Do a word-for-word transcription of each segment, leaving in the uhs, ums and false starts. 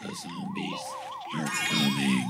The zombies are coming.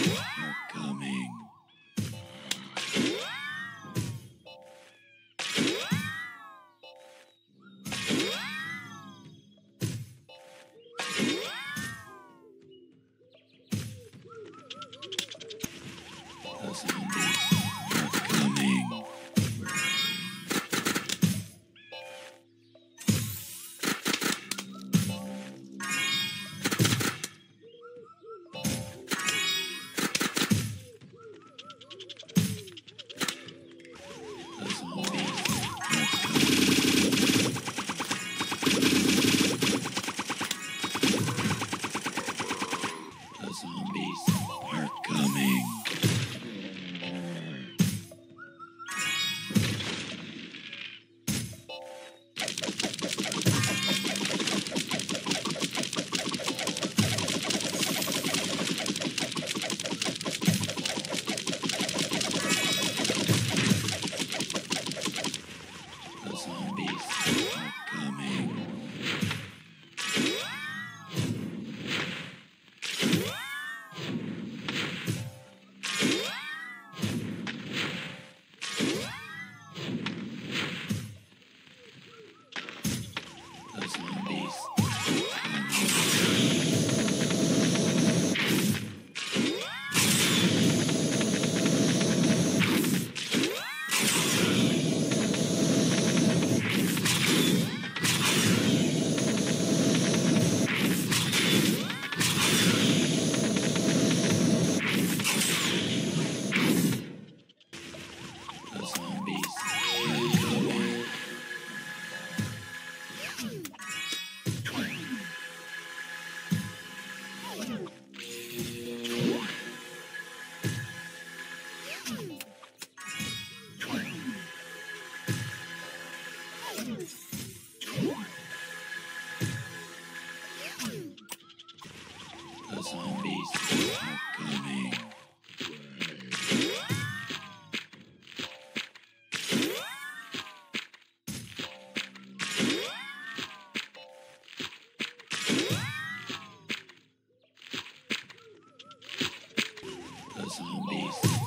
are coming. Those enemies are coming. Zombies.